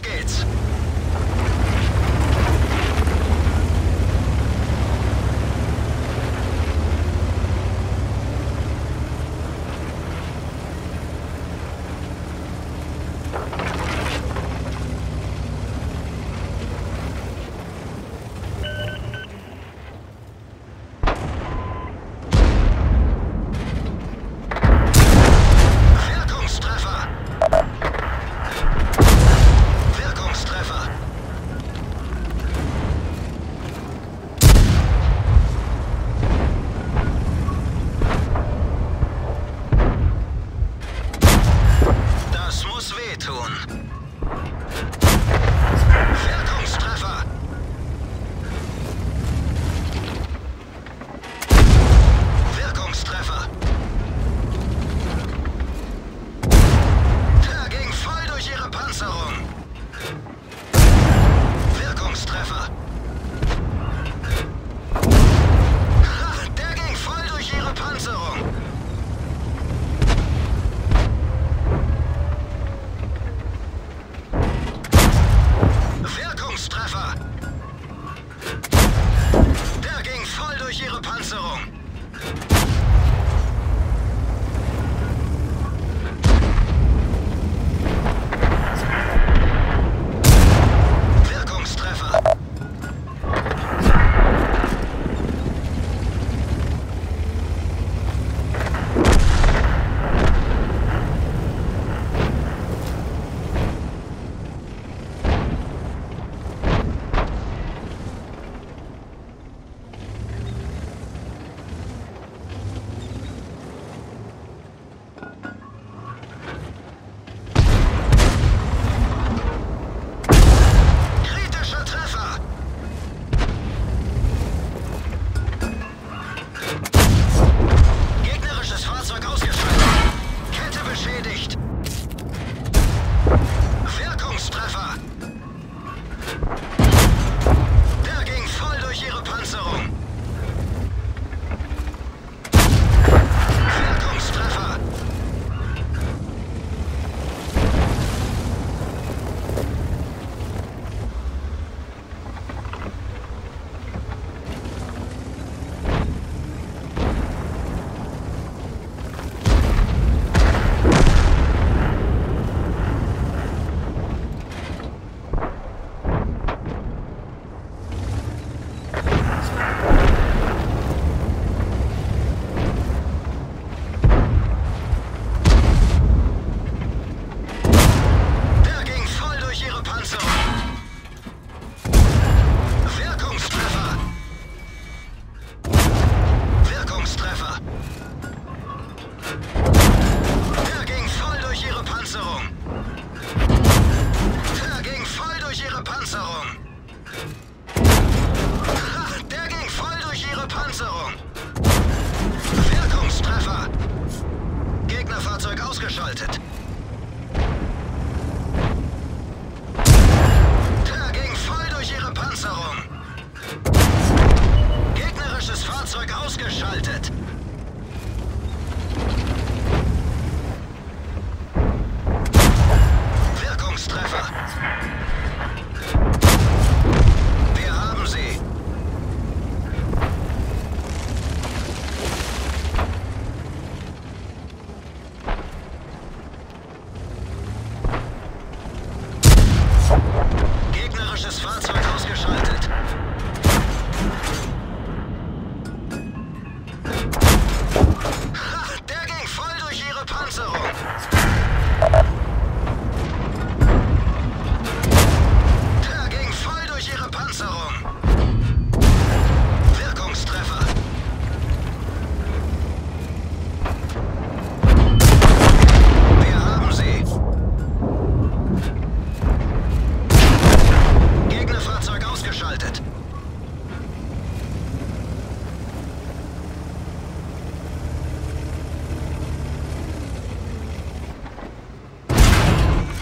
Auf geht's!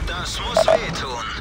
Das muss wehtun.